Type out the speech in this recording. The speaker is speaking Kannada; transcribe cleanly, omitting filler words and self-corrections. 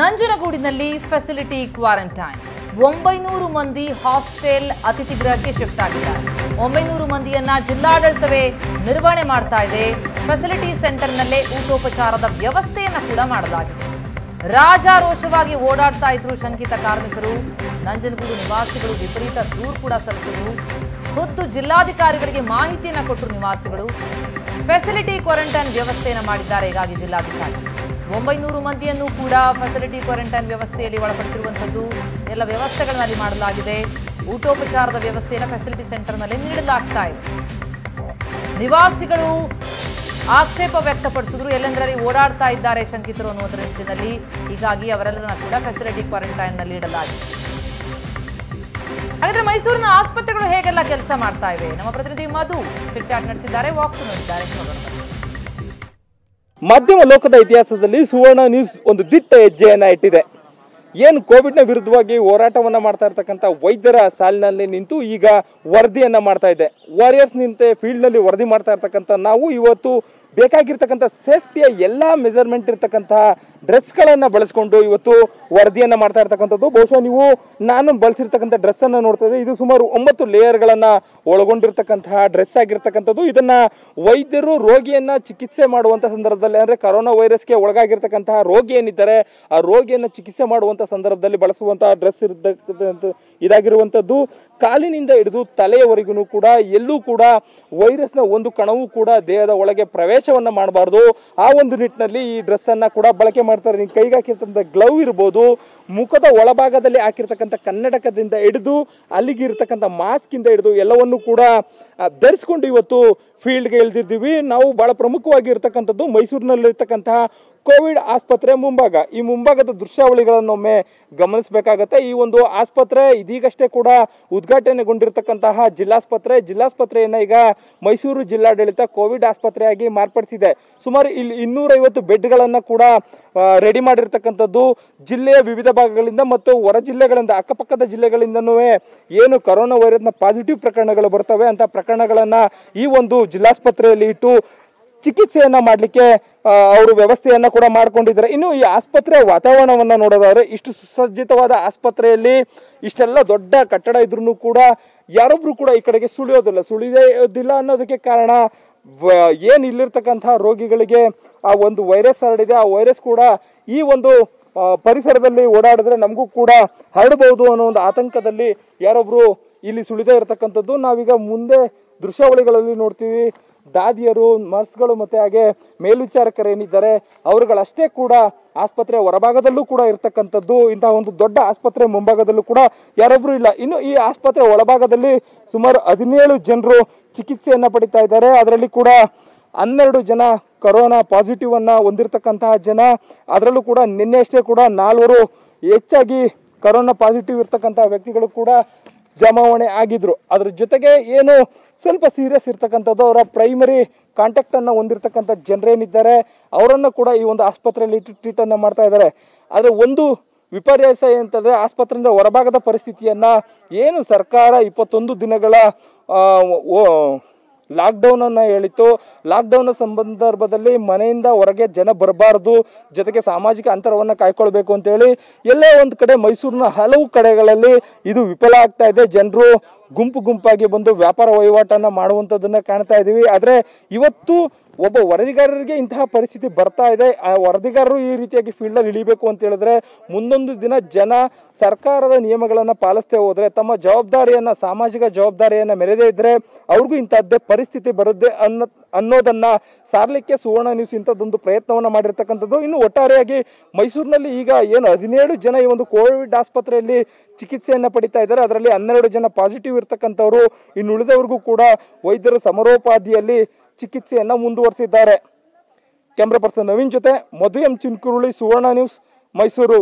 ನಂಜನಗೂಡಿನಲ್ಲಿ ಫೆಸಿಲಿಟಿ ಕ್ವಾರಂಟೈನ್ 900 ಮಂದಿ ಹಾಸ್ಟೆಲ್ ಅತಿಥಿಗೃಹಕ್ಕೆ ಶಿಫ್ಟ್ ಆಗಿದ್ದಾರೆ 900 ಮಂದಿಯನ್ನ ಜಿಲ್ಲಾಡಳಿತವೇ ನಿರ್ವಹಣೆ ಮಾಡ್ತಾ ಇದೆ ಫೆಸಿಲಿಟಿ ಸೆಂಟರ್ನಲ್ಲೇ ಊಟೋಪಚಾರದ ವ್ಯವಸ್ಥೆಯನ್ನು ಕೂಡ ಮಾಡಲಾಗಿದೆ ರಾಜಾರೋಷವಾಗಿ ಓಡಾಡ್ತಾ ಇದ್ರು ಶಂಕಿತ ಕಾರ್ಮಿಕರು ನಂಜನಗೂಡು ನಿವಾಸಿಗಳು ವಿಪರೀತ ದೂರು ಕೂಡ ಸಲ್ಲಿಸಿದರು ಖುದ್ದು ಜಿಲ್ಲಾಧಿಕಾರಿಗಳಿಗೆ ಮಾಹಿತಿಯನ್ನು ಕೊಟ್ಟರು ನಿವಾಸಿಗಳು ಫೆಸಿಲಿಟಿ ಕ್ವಾರಂಟೈನ್ ವ್ಯವಸ್ಥೆಯನ್ನು ಮಾಡಿದ್ದಾರೆ ಹೀಗಾಗಿ ಜಿಲ್ಲಾಧಿಕಾರಿ 900 ಮಂದಿಯನ್ನು ಕೂಡ ಫೆಸಿಲಿಟಿ ಕ್ವಾರಂಟೈನ್ ವ್ಯವಸ್ಥೆಯಲ್ಲಿ ಒಳಪಡಿಸಿರುವಂತದ್ದು ಎಲ್ಲ ವ್ಯವಸ್ಥೆಗಳನ್ನು ಮಾಡಲಾಗಿದೆ ಊಟೋಪಚಾರದ ವ್ಯವಸ್ಥೆಯನ್ನು ಫೆಸಿಲಿಟಿ ಸೆಂಟರ್ನಲ್ಲಿ ನೀಡಲಾಗ್ತಾ ಇದೆ ನಿವಾಸಿಗಳು ಆಕ್ಷೇಪ ವ್ಯಕ್ತಪಡಿಸಿದ್ರು ಎಲ್ಲೆಂದರಲ್ಲಿ ಓಡಾಡ್ತಾ ಇದ್ದಾರೆ ಶಂಕಿತರು ಅನ್ನುವುದರ ನಿಟ್ಟಿನಲ್ಲಿ ಹೀಗಾಗಿ ಅವರೆಲ್ಲರನ್ನು ಕೂಡ ಫೆಸಿಲಿಟಿ ಕ್ವಾರಂಟೈನ್ನಲ್ಲಿ ಇಡಲಾಗಿದೆ ಹಾಗಾದ್ರೆ ಮೈಸೂರಿನ ಆಸ್ಪತ್ರೆಗಳು ಹೇಗೆಲ್ಲ ಕೆಲಸ ಮಾಡ್ತಾ ಇವೆ ನಮ್ಮ ಪ್ರತಿನಿಧಿ ಮಧು ಚಿಟ್ಚಾಟ್ ನಡೆಸಿದ್ದಾರೆ ವಾಕ್ ನೋಡಿದ್ದಾರೆ ಮಾಧ್ಯಮ ಲೋಕದ ಇತಿಹಾಸದಲ್ಲಿ ಸುವರ್ಣ ನ್ಯೂಸ್ ಒಂದು ದಿಟ್ಟ ಹೆಜ್ಜೆಯನ್ನು ಇಟ್ಟಿದೆ ಏನು ಕೋವಿಡ್ನ ವಿರುದ್ಧವಾಗಿ ಹೋರಾಟವನ್ನು ಮಾಡ್ತಾ ಇರ್ತಕ್ಕಂಥ ವೈದ್ಯರ ಸಾಲಿನಲ್ಲಿ ನಿಂತು ಈಗ ವರದಿಯನ್ನು ಮಾಡ್ತಾ ಇದೆ ವಾರಿಯರ್ಸ್ ನಿಂತೆ ಫೀಲ್ಡ್ನಲ್ಲಿ ವರದಿ ಮಾಡ್ತಾ ಇರ್ತಕ್ಕಂಥ ನಾವು ಇವತ್ತು ಬೇಕಾಗಿರ್ತಕ್ಕಂಥ ಸೇಫ್ಟಿಯ ಎಲ್ಲ ಮೆಜರ್ಮೆಂಟ್ ಇರ್ತಕ್ಕಂತಹ ಡ್ರೆಸ್ಗಳನ್ನು ಬಳಸ್ಕೊಂಡು ಇವತ್ತು ವರದಿಯನ್ನು ಮಾಡ್ತಾ ಇರ್ತಕ್ಕಂಥದ್ದು ಬಹುಶಃ ನೀವು ನಾನು ಬಳಸಿರ್ತಕ್ಕಂಥ ಡ್ರೆಸ್ಸನ್ನು ನೋಡ್ತದೆ ಇದು ಸುಮಾರು 9 ಲೇಯರ್ಗಳನ್ನು ಒಳಗೊಂಡಿರ್ತಕ್ಕಂತಹ ಡ್ರೆಸ್ ಆಗಿರ್ತಕ್ಕಂಥದ್ದು ಇದನ್ನು ವೈದ್ಯರು ರೋಗಿಯನ್ನು ಚಿಕಿತ್ಸೆ ಮಾಡುವಂಥ ಸಂದರ್ಭದಲ್ಲಿ ಅಂದರೆ ಕರೋನಾ ವೈರಸ್ಗೆ ಒಳಗಾಗಿರ್ತಕ್ಕಂತಹ ರೋಗಿ ಏನಿದ್ದಾರೆ ಆ ರೋಗಿಯನ್ನು ಚಿಕಿತ್ಸೆ ಮಾಡುವಂಥ ಸಂದರ್ಭದಲ್ಲಿ ಬಳಸುವಂತಹ ಡ್ರೆಸ್ ಇದಾಗಿರುವಂಥದ್ದು ಕಾಲಿನಿಂದ ಹಿಡಿದು ತಲೆಯವರೆಗೂ ಕೂಡ ಎಲ್ಲೂ ಕೂಡ ವೈರಸ್ನ ಒಂದು ಕಣವೂ ಕೂಡ ದೇಹದ ಒಳಗೆ ಪ್ರವೇಶವನ್ನು ಮಾಡಬಾರ್ದು ಆ ಒಂದು ನಿಟ್ಟಿನಲ್ಲಿ ಈ ಡ್ರೆಸ್ಸನ್ನು ಕೂಡ ಬಳಕೆ ಮಾಡ್ತಾರೆ ನೀವು ಕೈಗೆ ಹಾಕಿರ್ತಕ್ಕಂಥ ಗ್ಲೌವ್ ಇರ್ಬೋದು ಮುಖದ ಒಳಭಾಗದಲ್ಲಿ ಹಾಕಿರ್ತಕ್ಕಂಥ ಕನ್ನಡಕದಿಂದ ಹಿಡಿದು ಅಲ್ಲಿಗೆ ಇರ್ತಕ್ಕಂಥ ಮಾಸ್ಕಿಂದ ಹಿಡಿದು ಎಲ್ಲವನ್ನು ಕೂಡ ಧರಿಸ್ಕೊಂಡು ಇವತ್ತು ಫೀಲ್ಡ್ಗೆ ಇಳಿದಿದ್ದೀವಿ ನಾವು ಭಾಳ ಪ್ರಮುಖವಾಗಿ ಇರ್ತಕ್ಕಂಥದ್ದು ಮೈಸೂರಿನಲ್ಲಿರ್ತಕ್ಕಂತಹ ಕೋವಿಡ್ ಆಸ್ಪತ್ರೆ ಮುಂಭಾಗ ಈ ಮುಂಭಾಗದ ದೃಶ್ಯಾವಳಿಗಳನ್ನೊಮ್ಮೆ ಗಮನಿಸಬೇಕಾಗತ್ತೆ ಈ ಒಂದು ಆಸ್ಪತ್ರೆ ಇದೀಗಷ್ಟೇ ಕೂಡ ಉದ್ಘಾಟನೆಗೊಂಡಿರ್ತಕ್ಕಂತಹ ಜಿಲ್ಲಾಸ್ಪತ್ರೆಯನ್ನು ಈಗ ಮೈಸೂರು ಜಿಲ್ಲಾಡಳಿತ ಕೋವಿಡ್ ಆಸ್ಪತ್ರೆಯಾಗಿ ಮಾರ್ಪಡಿಸಿದೆ ಸುಮಾರು ಇಲ್ಲಿ 250 ಬೆಡ್ಗಳನ್ನು ಕೂಡ ರೆಡಿ ಮಾಡಿರ್ತಕ್ಕಂಥದ್ದು ಜಿಲ್ಲೆಯ ವಿವಿಧ ಭಾಗಗಳಿಂದ ಮತ್ತು ಹೊರ ಜಿಲ್ಲೆಗಳಿಂದ ಅಕ್ಕಪಕ್ಕದ ಜಿಲ್ಲೆಗಳಿಂದನೂ ಏನು ಕರೋನಾ ವೈರಸ್ನ ಪಾಸಿಟಿವ್ ಪ್ರಕರಣಗಳು ಬರ್ತವೆ ಅಂತ ಪ್ರಕರಣಗಳನ್ನು ಈ ಒಂದು ಜಿಲ್ಲಾಸ್ಪತ್ರೆಯಲ್ಲಿ ಇಟ್ಟು ಚಿಕಿತ್ಸೆಯನ್ನು ಮಾಡಲಿಕ್ಕೆ ಅವರು ವ್ಯವಸ್ಥೆಯನ್ನು ಕೂಡ ಮಾಡಿಕೊಂಡಿದ್ದಾರೆ ಇನ್ನು ಈ ಆಸ್ಪತ್ರೆಯ ವಾತಾವರಣವನ್ನು ನೋಡೋದಾದರೆ ಇಷ್ಟು ಸುಸಜ್ಜಿತವಾದ ಆಸ್ಪತ್ರೆಯಲ್ಲಿ ಇಷ್ಟೆಲ್ಲ ದೊಡ್ಡ ಕಟ್ಟಡ ಇದ್ರೂ ಕೂಡ ಯಾರೊಬ್ಬರು ಕೂಡ ಈ ಕಡೆಗೆ ಸುಳಿಯೋದಿಲ್ಲ ಅನ್ನೋದಕ್ಕೆ ಕಾರಣ ಏನು ಇಲ್ಲಿರ್ತಕ್ಕಂಥ ರೋಗಿಗಳಿಗೆ ಆ ಒಂದು ವೈರಸ್ ಹರಡಿದೆ ಆ ವೈರಸ್ ಕೂಡ ಈ ಒಂದು ಪರಿಸರದಲ್ಲಿ ಓಡಾಡಿದ್ರೆ ನಮಗೂ ಕೂಡ ಹರಡಬಹುದು ಅನ್ನೋ ಒಂದು ಆತಂಕದಲ್ಲಿ ಯಾರೊಬ್ಬರು ಇಲ್ಲಿ ಸುಳಿದೇ ಇರತಕ್ಕಂಥದ್ದು ನಾವೀಗ ಮುಂದೆ ದೃಶ್ಯಾವಳಿಗಳಲ್ಲಿ ನೋಡ್ತೀವಿ ದಾದಿಯರು ನರ್ಸ್ಗಳು ಮತ್ತು ಹಾಗೆ ಮೇಲ್ವಿಚಾರಕರು ಏನಿದ್ದಾರೆ ಅವರುಗಳಷ್ಟೇ ಕೂಡ ಆಸ್ಪತ್ರೆ ಹೊರಭಾಗದಲ್ಲೂ ಕೂಡ ಇರ್ತಕ್ಕಂಥದ್ದು ಇಂತಹ ಒಂದು ದೊಡ್ಡ ಆಸ್ಪತ್ರೆ ಮುಂಭಾಗದಲ್ಲೂ ಕೂಡ ಯಾರೊಬ್ಬರು ಇಲ್ಲ ಇನ್ನು ಈ ಆಸ್ಪತ್ರೆ ಒಳಭಾಗದಲ್ಲಿ ಸುಮಾರು 17 ಜನರು ಚಿಕಿತ್ಸೆಯನ್ನು ಪಡಿತಾ ಇದ್ದಾರೆ ಅದರಲ್ಲಿ ಕೂಡ 12 ಜನ ಕೊರೋನಾ ಪಾಸಿಟಿವ್ ಅನ್ನು ಹೊಂದಿರತಕ್ಕಂತಹ ಜನ ಅದರಲ್ಲೂ ಕೂಡ ನಿನ್ನೆಯಷ್ಟೇ ಕೂಡ 4 ಹೆಚ್ಚಾಗಿ ಕೊರೋನಾ ಪಾಸಿಟಿವ್ ಇರ್ತಕ್ಕಂಥ ವ್ಯಕ್ತಿಗಳು ಕೂಡ ಜಮಾವಣೆ ಆಗಿದ್ರು ಅದರ ಜೊತೆಗೆ ಏನು ಸ್ವಲ್ಪ ಸೀರಿಯಸ್ ಇರ್ತಕ್ಕಂಥದ್ದು ಅವರ ಪ್ರೈಮರಿ ಕಾಂಟ್ಯಾಕ್ಟನ್ನು ಹೊಂದಿರತಕ್ಕಂಥ ಜನರೇನಿದ್ದಾರೆ ಅವರನ್ನು ಕೂಡ ಈ ಒಂದು ಆಸ್ಪತ್ರೆಯಲ್ಲಿ ಟ್ರೀಟನ್ನು ಮಾಡ್ತಾ ಇದ್ದಾರೆ ಆದರೆ ಒಂದು ವಿಪರ್ಯಾಸ ಅಂತಂದರೆ ಆಸ್ಪತ್ರೆಯಿಂದ ಹೊರಭಾಗದ ಪರಿಸ್ಥಿತಿಯನ್ನು ಏನು ಸರ್ಕಾರ 21 ದಿನಗಳ ಲಾಕ್ಡೌನನ್ನು ಹೇಳಿತ್ತು ಲಾಕ್ಡೌನ್ನ ಸಂದರ್ಭದಲ್ಲಿ ಮನೆಯಿಂದ ಹೊರಗೆ ಜನ ಬರಬಾರ್ದು ಜೊತೆಗೆ ಸಾಮಾಜಿಕ ಅಂತರವನ್ನು ಕಾಯ್ಕೊಳ್ಬೇಕು ಅಂತೇಳಿ ಎಲ್ಲೇ ಒಂದು ಕಡೆ ಮೈಸೂರಿನ ಹಲವು ಕಡೆಗಳಲ್ಲಿ ಇದು ವಿಫಲ ಆಗ್ತಾ ಇದೆ ಜನರು ಗುಂಪಾಗಿ ಬಂದು ವ್ಯಾಪಾರ ವಹಿವಾಟನ್ನು ಮಾಡುವಂಥದ್ದನ್ನು ಕಾಣ್ತಾ ಇದ್ದೀವಿ ಆದರೆ ಇವತ್ತು ಒಬ್ಬ ವರದಿಗಾರರಿಗೆ ಇಂತಹ ಪರಿಸ್ಥಿತಿ ಬರ್ತಾ ಇದೆ ಆ ವರದಿಗಾರರು ಈ ರೀತಿಯಾಗಿ ಫೀಲ್ಡಲ್ಲಿ ಇಳಿಬೇಕು ಅಂತ ಹೇಳಿದ್ರೆ ಮುಂದೊಂದು ದಿನ ಜನ ಸರ್ಕಾರದ ನಿಯಮಗಳನ್ನು ಪಾಲಿಸ್ತೇ ಹೋದರೆ ತಮ್ಮ ಜವಾಬ್ದಾರಿಯನ್ನು ಸಾಮಾಜಿಕ ಜವಾಬ್ದಾರಿಯನ್ನು ಮೆರೆದೇ ಇದ್ದರೆ ಅವ್ರಿಗೂ ಇಂಥದ್ದೇ ಪರಿಸ್ಥಿತಿ ಬರುತ್ತೆ ಅನ್ನೋದನ್ನು ಸಾರಲಿಕ್ಕೆ ಸುವರ್ಣ ನ್ಯೂಸ್ ಇಂಥದ್ದೊಂದು ಪ್ರಯತ್ನವನ್ನು ಮಾಡಿರ್ತಕ್ಕಂಥದ್ದು ಇನ್ನು ಒಟ್ಟಾರೆಯಾಗಿ ಮೈಸೂರಿನಲ್ಲಿ ಈಗ ಏನು 17 ಜನ ಈ ಒಂದು ಕೋವಿಡ್ ಆಸ್ಪತ್ರೆಯಲ್ಲಿ ಚಿಕಿತ್ಸೆಯನ್ನು ಪಡಿತಾ ಇದ್ದಾರೆ ಅದರಲ್ಲಿ 12 ಜನ ಪಾಸಿಟಿವ್ ಇರ್ತಕ್ಕಂಥವ್ರು ಇನ್ನು ಉಳಿದವ್ರಿಗೂ ಕೂಡ ವೈದ್ಯರು ಸಮರೋಪಾದಿಯಲ್ಲಿ ಚಿಕಿತ್ಸೆಯನ್ನು ಮುಂದುವರಿಸಿದ್ದಾರೆ ಕ್ಯಾಮರಾ ಪರ್ಸನ್ ನವೀನ್ ಜೊತೆ ಮಧು ಎಂ ಚಿನ್ಕುರುಳಿ ಸುವರ್ಣ ನ್ಯೂಸ್ ಮೈಸೂರು